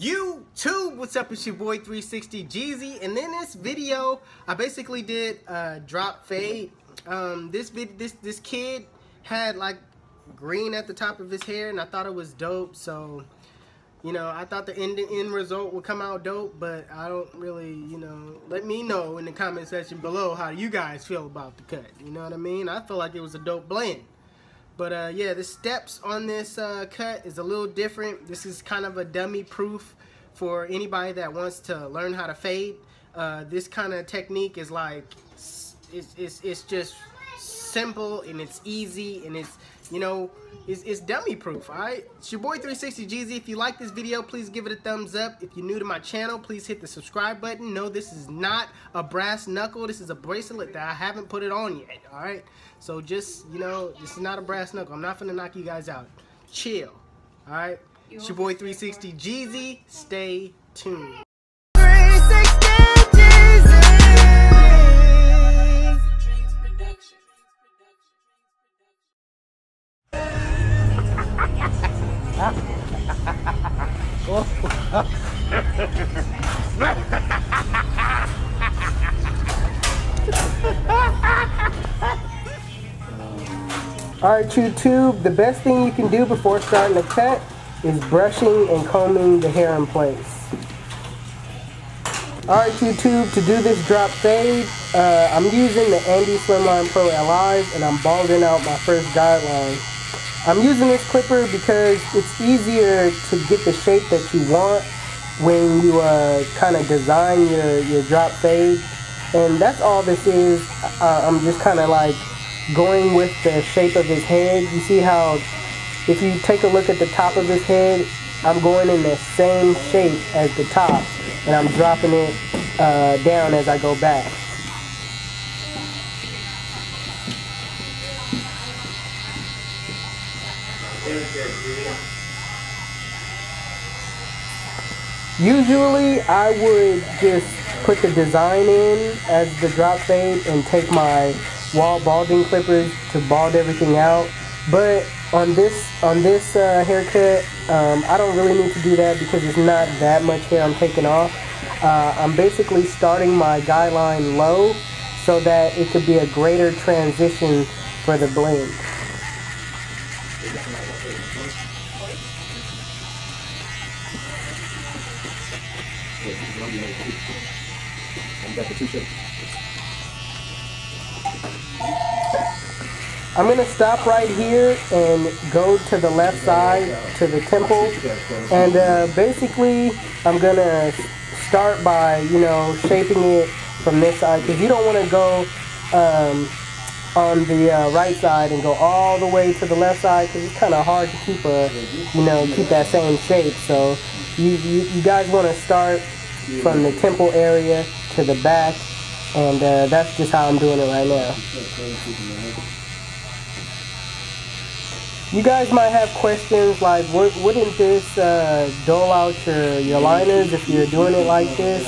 YouTube, what's up? It's your boy 360 Jeezy, and in this video, I basically did a drop fade. This kid had like green at the top of his hair, and I thought it was dope. So, you know, I thought the end result would come out dope, but I don't really, you know. Let me know in the comment section below how you guys feel about the cut. You know what I mean? I feel like it was a dope blend. But yeah, the steps on this cut is a little different. This is kind of a dummy proof for anybody that wants to learn how to fade. This kind of technique is like, it's just simple and it's easy and it's, you know, it's dummy proof, all right? It's your boy 360 Jeezy. If you like this video, please give it a thumbs up. If you're new to my channel, please hit the subscribe button. No, this is not a brass knuckle. This is a bracelet that I haven't put it on yet, all right? So just, you know, this is not a brass knuckle. I'm not finna knock you guys out. Chill, all right? It's your boy 360 Jeezy. Stay tuned. Alright YouTube, the best thing you can do before starting a cut is brushing and combing the hair in place. Alright YouTube, to do this drop fade, I'm using the Andis Slimline Pro LIs and I'm balding out my first guideline. I'm using this clipper because it's easier to get the shape that you want when you kind of design your drop fade. And that's all this is. I'm just kind of like going with the shape of his head. You see how, if you take a look at the top of his head, I'm going in the same shape as the top, and I'm dropping it down as I go back. Usually I would just put the design in as the drop fade and take my wall balding clippers to bald everything out, but on this haircut, I don't really need to do that because it's not that much hair I'm taking off. I'm basically starting my guideline low so that it could be a greater transition for the blend. I'm going to stop right here and go to the left side, to the temple, and basically I'm going to start by, you know, shaping it from this side, because you don't want to go on the right side and go all the way to the left side, because it's kind of hard to keep a, you know, keep that same shape. So you guys want to start from the temple area to the back, and that's just how I'm doing it right now. You guys might have questions like, wouldn't this dull out your liners if you're doing it like this?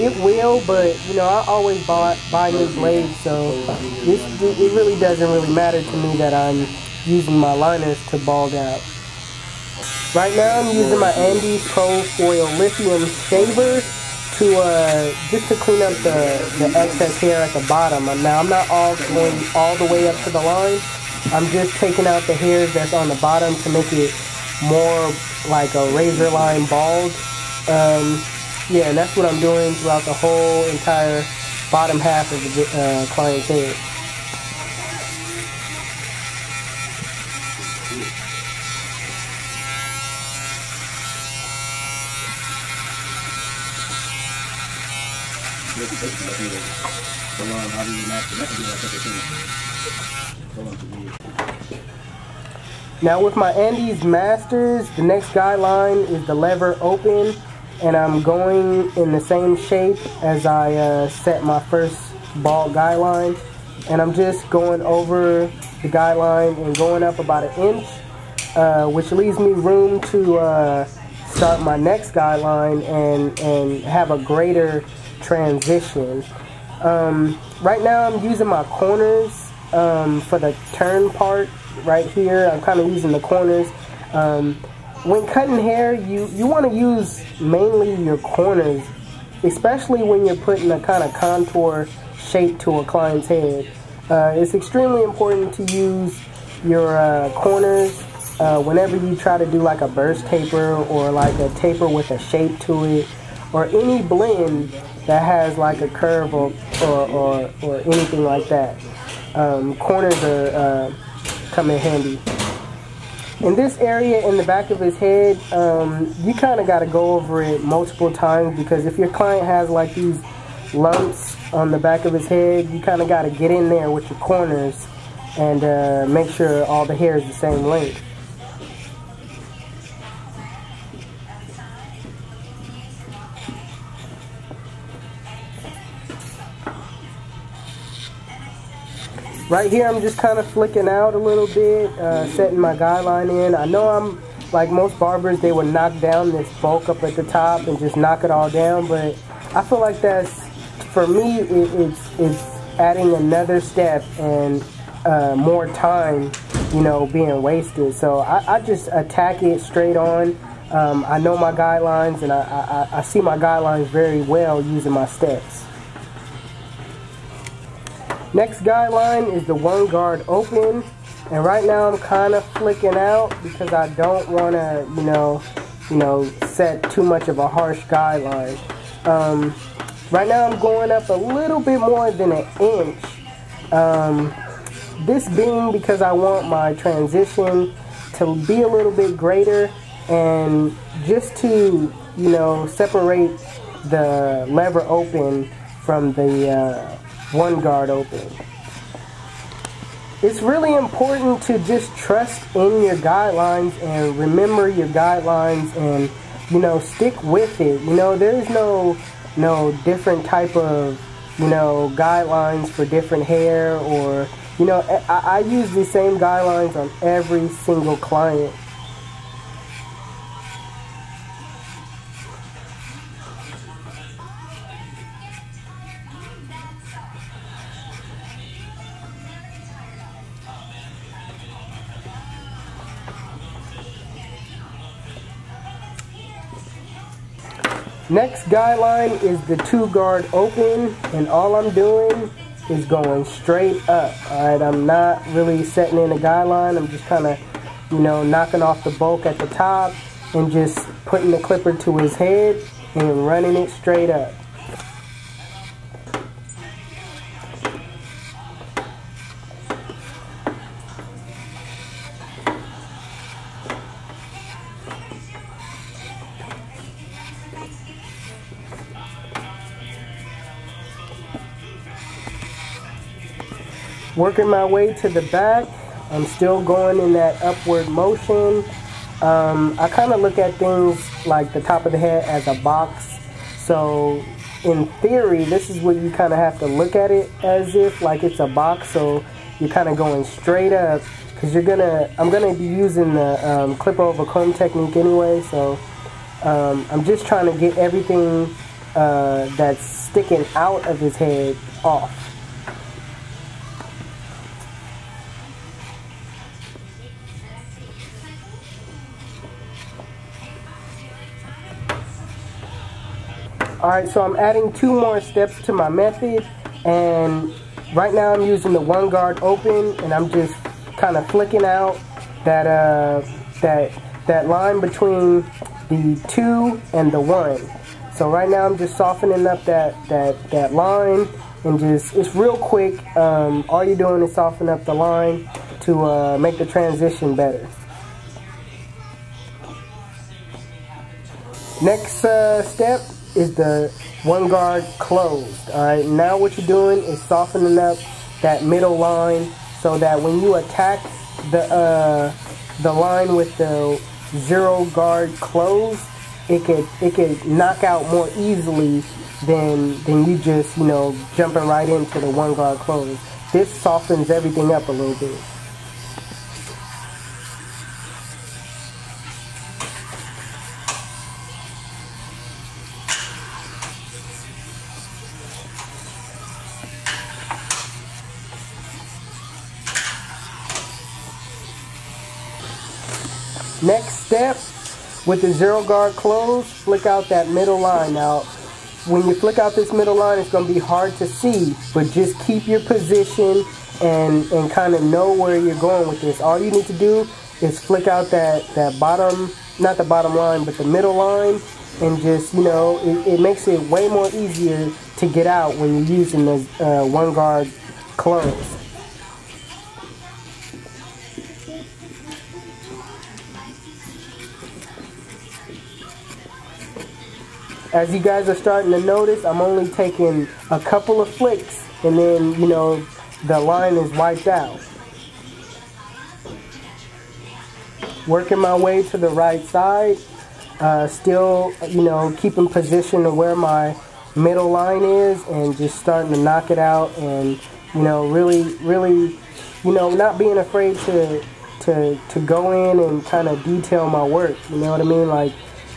It will, but you know, I always buy new blades, so it really doesn't really matter to me that I'm using my liners to bald out. Right now I'm using my Andis Pro Foil Lithium Shaver to just to clean up the excess hair at the bottom. Now I'm not going all the way up to the line. I'm just taking out the hairs that's on the bottom to make it more like a razor line bald. Yeah, and that's what I'm doing throughout the whole entire bottom half of the client's head. Now with my Andis Masters, the next guideline is the lever open, and I'm going in the same shape as I set my first bald guideline, and I'm just going over the guideline and going up about an inch, which leaves me room to start my next guideline and have a greater transition. Right now I'm using my corners for the turn part right here. I'm kind of using the corners. when cutting hair, you want to use mainly your corners, especially when you're putting a kind of contour shape to a client's head. It's extremely important to use your corners whenever you try to do like a burst taper or like a taper with a shape to it, or any blend that has like a curve or anything like that. Corners are come in handy. In this area in the back of his head, you kind of got to go over it multiple times, because if your client has like these lumps on the back of his head, you kind of got to get in there with your corners and make sure all the hair is the same length. Right here, I'm just kind of flicking out a little bit, setting my guideline in. I know I'm, like most barbers, they would knock down this bulk up at the top and just knock it all down, but I feel like that's, for me, it's adding another step and more time, you know, being wasted. So I just attack it straight on. I know my guidelines, and I see my guidelines very well using my steps. Next guideline is the one guard open, and right now I'm kind of flicking out because I don't want to, you know, set too much of a harsh guideline. Right now I'm going up a little bit more than an inch. This being because I want my transition to be a little bit greater, and just to, you know, separate the lever open from the one guard open. It's really important to just trust in your guidelines and remember your guidelines, and stick with it. There's no different type of guidelines for different hair, or I use the same guidelines on every single client. Next guideline is the two guard open, and all I'm doing is going straight up. Alright, I'm not really setting in a guideline. I'm just kind of, knocking off the bulk at the top and just putting the clipper to his head and running it straight up. Working my way to the back, I'm still going in that upward motion. I kind of look at things like the top of the head as a box. So in theory, this is what you kind of have to look at it as, if like it's a box. So you're kind of going straight up, because I'm gonna be using the clip over comb technique anyway. So I'm just trying to get everything that's sticking out of his head off. Alright, so I'm adding two more steps to my method, and right now I'm using the one guard open, and I'm just kind of flicking out that that line between the two and the one. So right now I'm just softening up that line, and just, it's real quick. All you're doing is softening up the line to make the transition better. Next step is the one guard closed. Alright, now what you're doing is softening up that middle line, so that when you attack the line with the zero guard closed, it could knock out more easily than you just jumping right into the one guard closed. This softens everything up a little bit. Next step With the zero guard closed, flick out that middle line. Now, when you flick out this middle line, it's going to be hard to see, but just keep your position and kind of know where you're going with this. All you need to do is flick out that bottom, not the bottom line, but the middle line, and just, you know, it makes it way more easier to get out when you're using the one guard closed. As you guys are starting to notice, I'm only taking a couple of flicks, and then, you know, the line is wiped out. Working my way to the right side, still, you know, keeping position to where my middle line is, and just starting to knock it out, and, you know, really, you know, not being afraid to go in and kind of detail my work. You know what I mean? Like,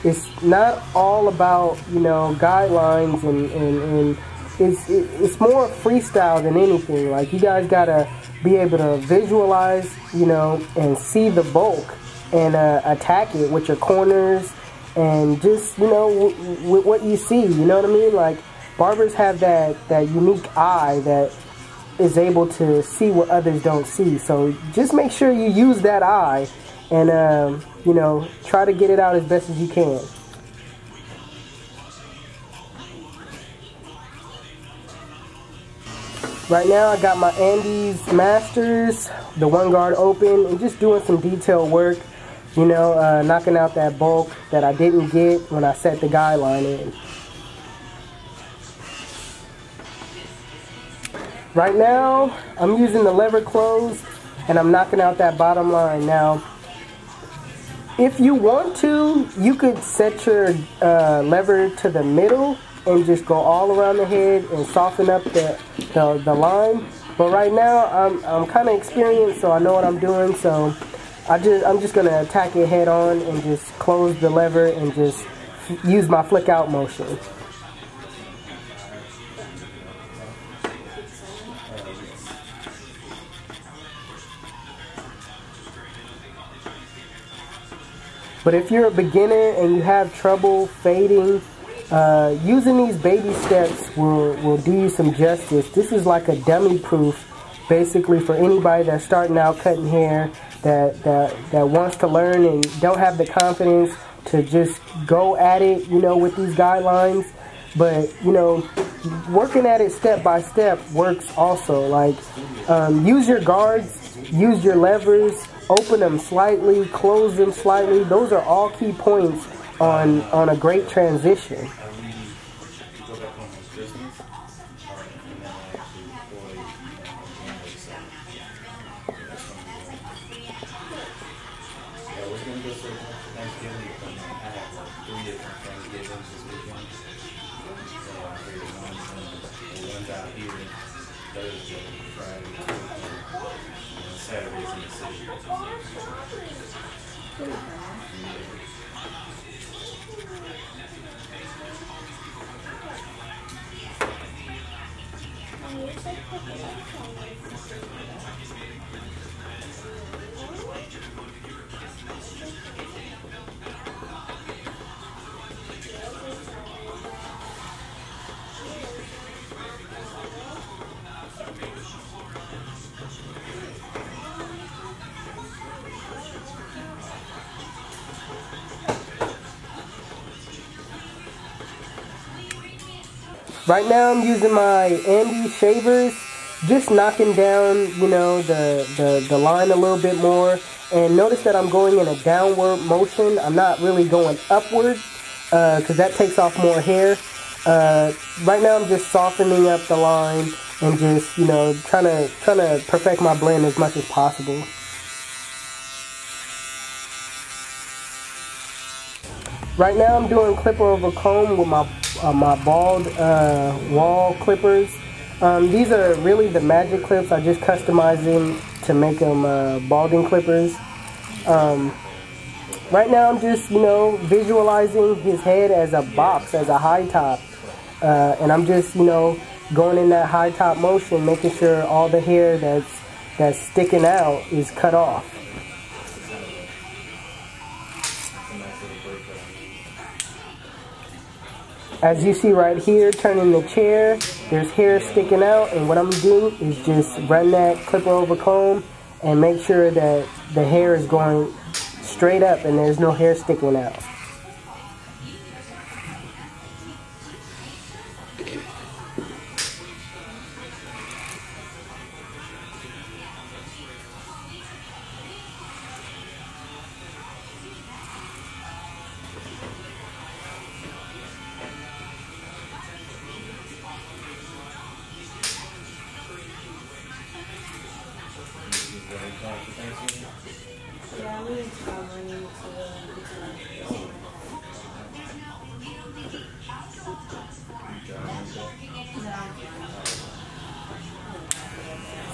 it's not all about, you know, guidelines and it's more freestyle than anything. Like, you guys gotta be able to visualize, you know, and see the bulk and attack it with your corners and just, you know, with what you see. You know what I mean? Like, barbers have that unique eye that is able to see what others don't see. So just make sure you use that eye and you know, try to get it out as best as you can. Right now I got my Andis Masters, the one guard open, and just doing some detail work, you know, knocking out that bulk that I didn't get when I set the guy line in. Right now I'm using the lever closed and I'm knocking out that bottom line. Now, if you want to, you could set your lever to the middle and just go all around the head and soften up the line. But right now, I'm kind of experienced, so I know what I'm doing. So I'm just gonna attack it head on and just close the lever and just use my flick out motion. But if you're a beginner and you have trouble fading, using these baby steps will do you some justice. This is like a dummy proof, basically, for anybody that's starting out cutting hair, that wants to learn and don't have the confidence to just go at it, you know, with these guidelines. But, you know, working at it step by step works also. Like, use your guards, use your levers, open them slightly, close them slightly. Those are all key points on a great transition. Right now I'm using my Andis shavers, just knocking down, you know, the line a little bit more. And notice that I'm going in a downward motion. I'm not really going upward, because that takes off more hair. Right now I'm just softening up the line and just, you know, trying to perfect my blend as much as possible. Right now I'm doing clipper over comb with my bald wall clippers. These are really the magic clips. I just customized them to make them balding clippers. Right now I'm just, you know, visualizing his head as a box, as a high top. And I'm just, you know, going in that high top motion, making sure all the hair that's sticking out is cut off. As you see right here, turning the chair, there's hair sticking out, and what I'm going to do is just run that clipper over comb and make sure that the hair is going straight up and there's no hair sticking out.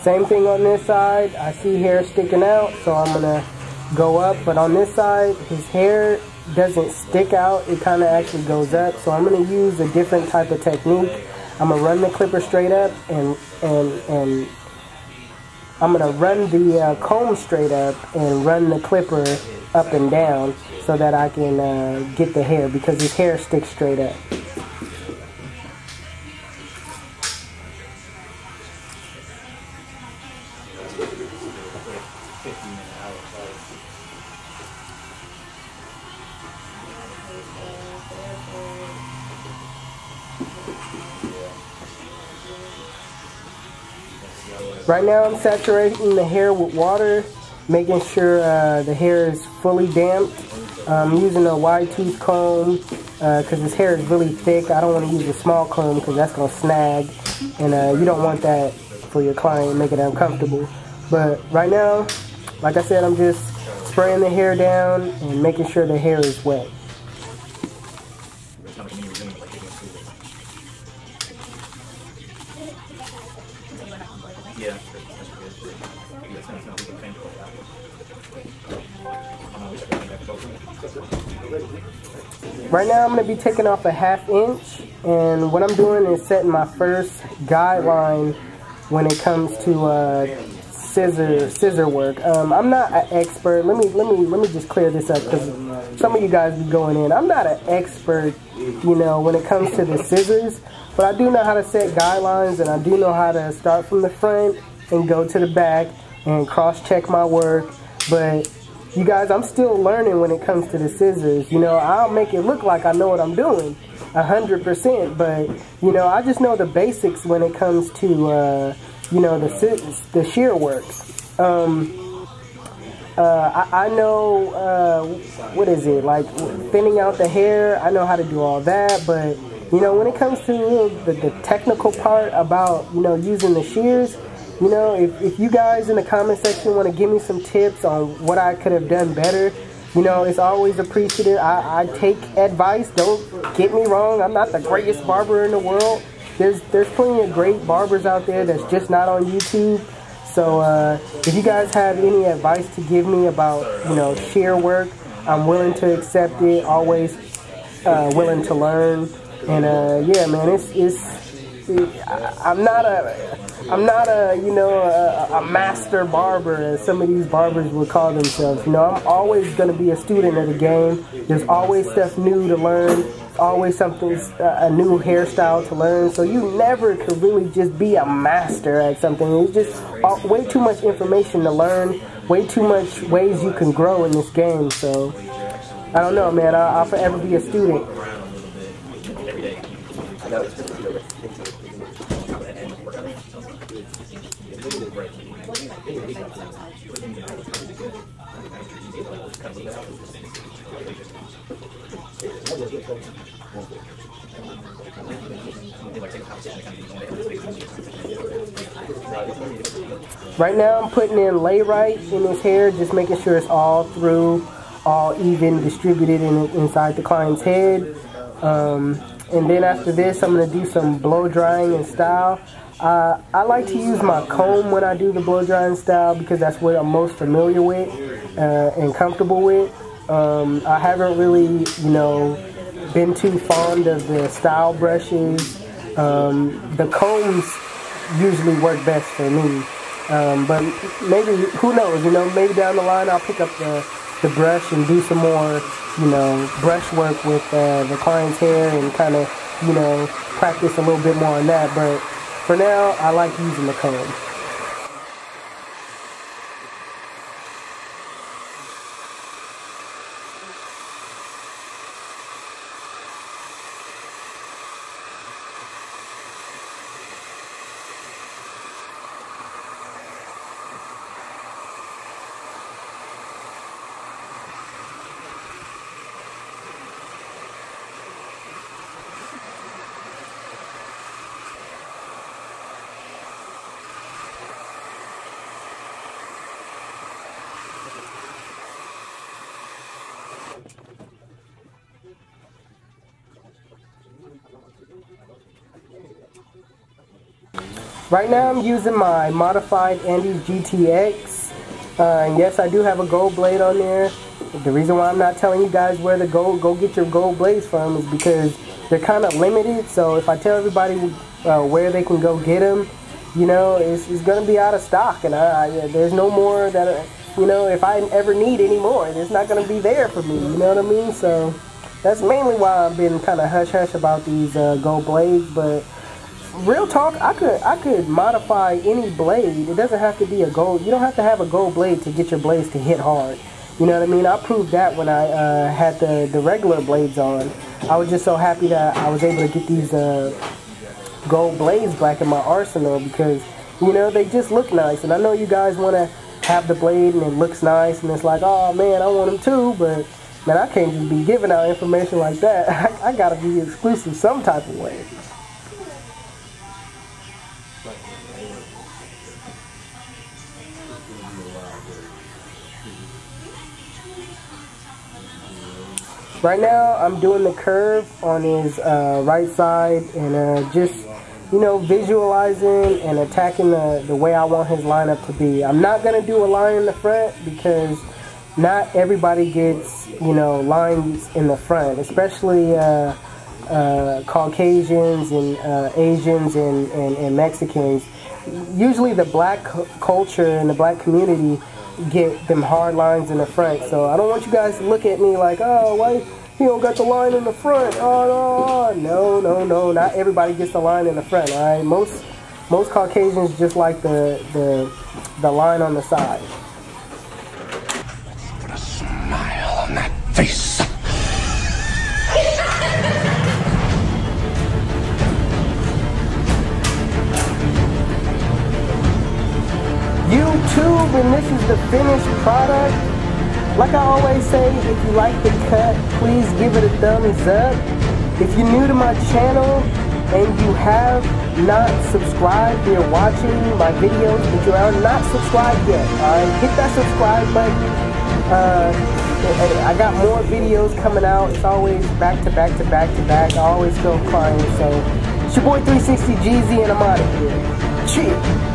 Same thing on this side. I see hair sticking out, so I'm gonna go up, but on this side his hair doesn't stick out, it kind of actually goes up, so I'm gonna use a different type of technique. I'm gonna run the clipper straight up and I'm gonna run the comb straight up and run the clipper up and down so that I can get the hair, because his hair sticks straight up. Right now I'm saturating the hair with water, making sure the hair is fully damp. I'm using a wide tooth comb because his hair is really thick. I don't want to use a small comb because that's going to snag, and you don't want that for your client, make it uncomfortable. But right now, like I said, I'm just spraying the hair down and making sure the hair is wet. Yeah. Right now I'm going to be taking off a 1/2 inch, and what I'm doing is setting my first guideline when it comes to scissor work. I'm not an expert. Let me just clear this up, because some of you guys be going in. I'm not an expert, you know, when it comes to the scissors, but I do know how to set guidelines, and I do know how to start from the front and go to the back and cross-check my work. But you guys, I'm still learning when it comes to the scissors. You know, I'll make it look like I know what I'm doing 100%, but you know, I just know the basics when it comes to you know, the shear works. I know, what is it, like thinning out the hair, I know how to do all that, but you know, when it comes to the technical part about, you know, using the shears, you know, if you guys in the comment section want to give me some tips on what I could have done better, you know, it's always appreciated. I take advice, don't get me wrong, I'm not the greatest barber in the world. There's plenty of great barbers out there that's just not on YouTube. So if you guys have any advice to give me about, you know, shear work, I'm willing to accept it. Always willing to learn. And yeah, man, I'm not a you know, a master barber, as some of these barbers would call themselves. You know, I'm always gonna be a student of the game. There's always stuff new to learn. Always something, a new hairstyle to learn, so you never could really just be a master at something. It's just way too much information to learn, way too much ways you can grow in this game. So I don't know, man, I'll forever be a student. Right now I'm putting in lay right in his hair, just making sure it's all through, all even distributed inside the client's head. And then after this I'm going to do some blow drying and style. I like to use my comb when I do the blow drying style, because that's what I'm most familiar with and comfortable with. I haven't really, you know, been too fond of the style brushes. The combs usually work best for me. But maybe, who knows, you know, maybe down the line I'll pick up the brush and do some more, you know, brush work with the client's hair and kind of you know, practice a little bit more on that. But for now, I like using the comb. Right now I'm using my modified Andis GTX, and yes, I do have a gold blade on there. The reason why I'm not telling you guys where to go get your gold blades from is because they're kind of limited, so if I tell everybody where they can go get them, you know, it's going to be out of stock, and there's no more that, you know, if I ever need any more, it's not going to be there for me, you know what I mean? So that's mainly why I've been kind of hush-hush about these gold blades, but real talk, I could modify any blade. It doesn't have to be a gold. You don't have to have a gold blade to get your blades to hit hard. You know what I mean? I proved that when I had the regular blades on. I was just so happy that I was able to get these gold blades back in my arsenal because, you know, they just look nice. And I know you guys want to have the blade and it looks nice and it's like, oh man, I want them too, but man, I can't just be giving out information like that. I gotta be exclusive some type of way. Right now, I'm doing the curve on his right side and just, you know, visualizing and attacking the way I want his lineup to be. I'm not going to do a line in the front because not everybody gets, you know, lines in the front, especially Caucasians and Asians and Mexicans. Usually the black culture and the black community get them hard lines in the front, so I don't want you guys to look at me like, oh, why he don't got the line in the front? Oh no, no, no, not everybody gets the line in the front. All right, most Caucasians just like the line on the side. Let's put a smile on that face. YouTube, and this is the finished product. Like I always say, if you like the cut, please give it a thumbs up. If you're new to my channel and you have not subscribed, you're watching my videos but you are not subscribed yet, alright, hit that subscribe button. I got more videos coming out. It's always back to back to back to back. I always feel inclined. So it's your boy 360 Jeezy and I'm out of here. Cheers.